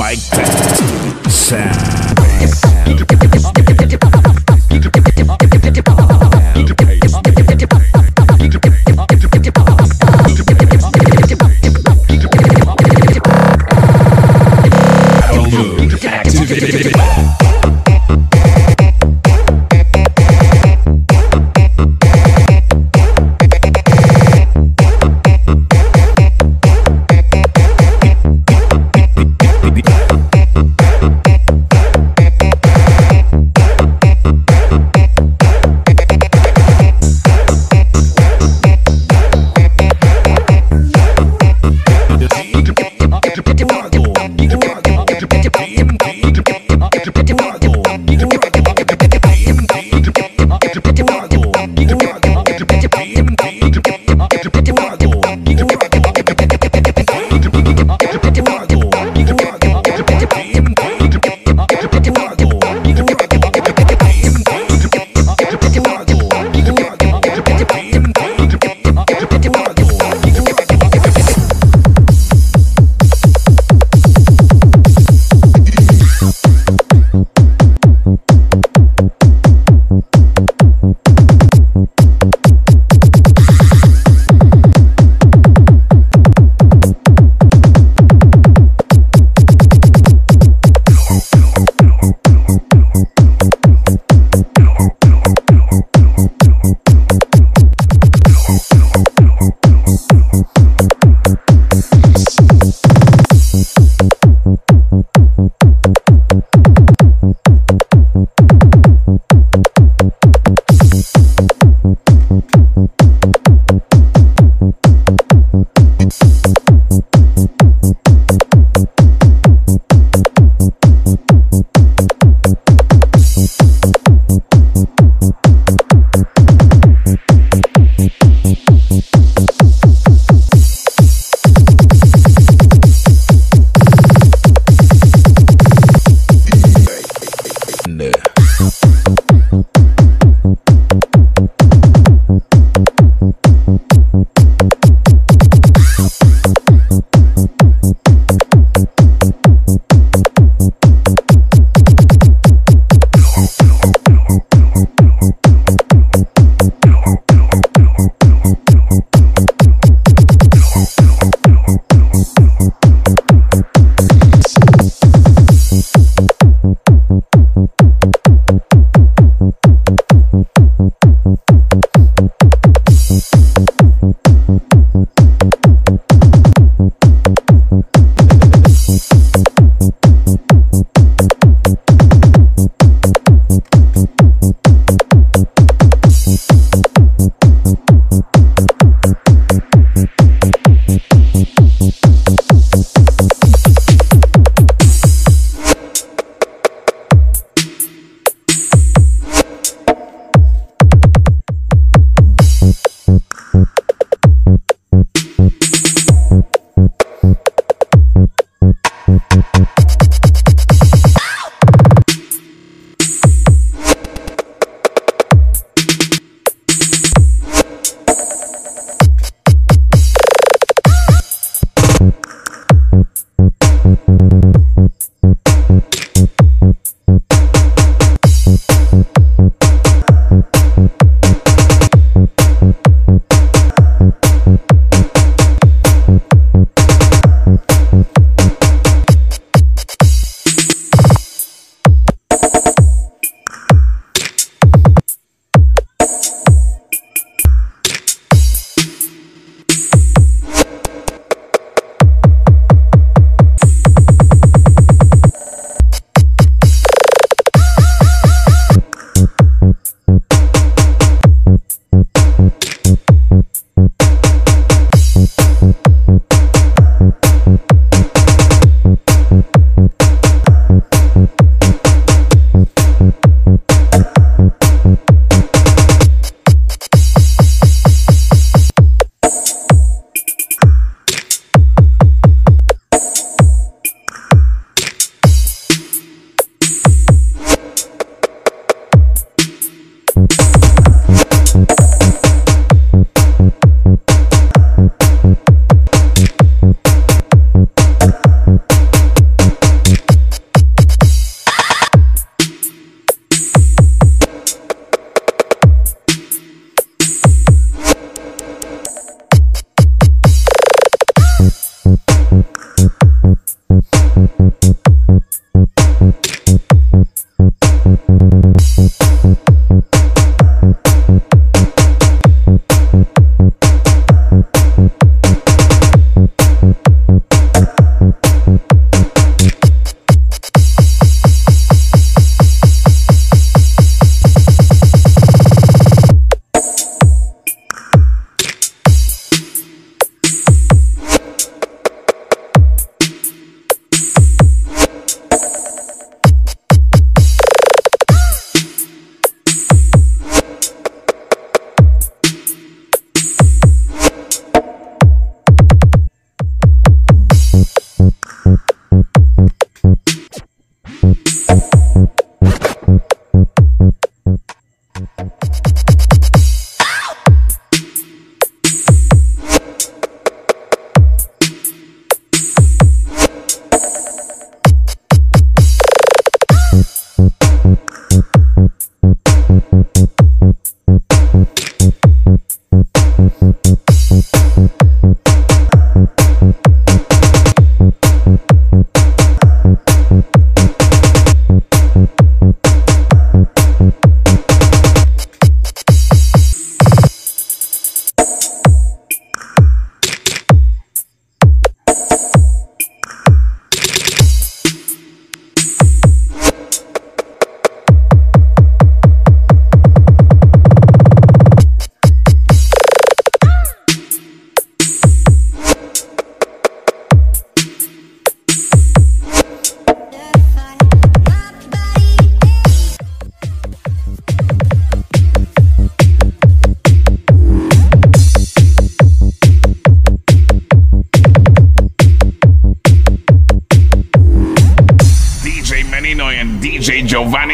mic test sound.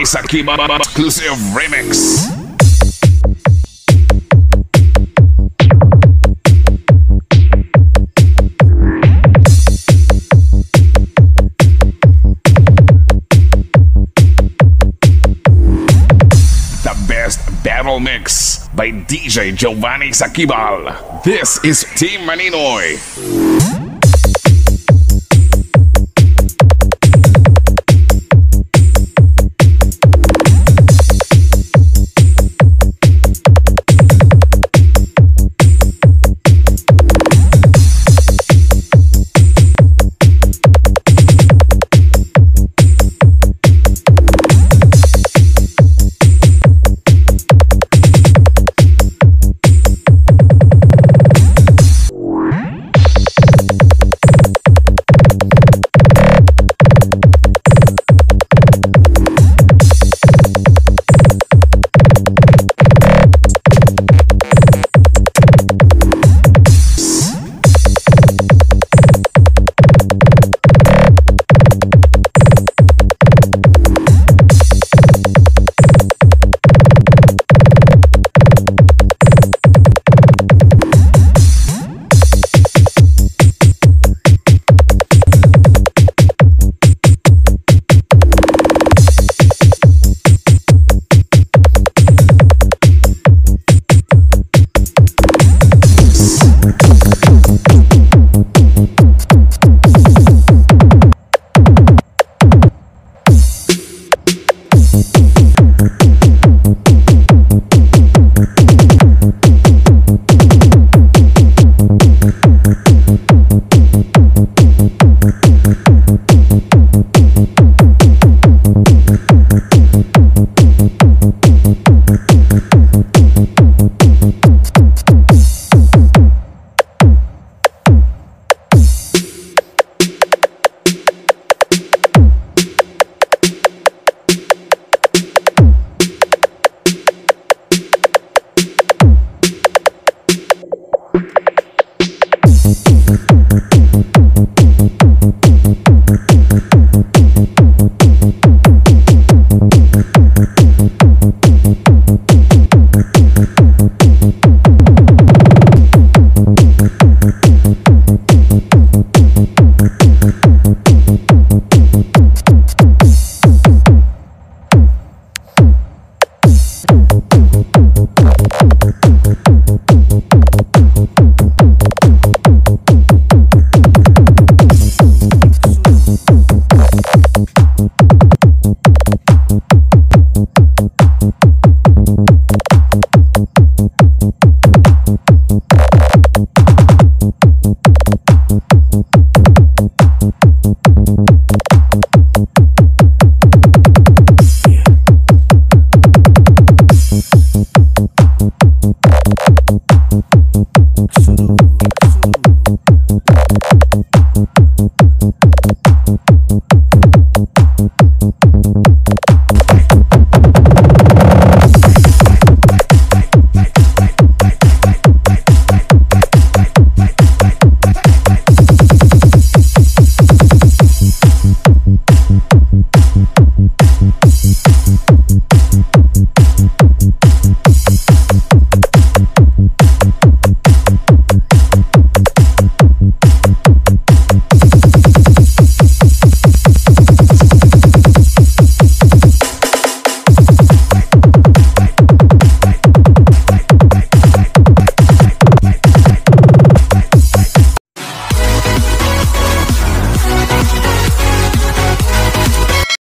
Sakibal exclusive remix. The best battle mix by DJ Giovanni Sakibal. This is Team Maninoy.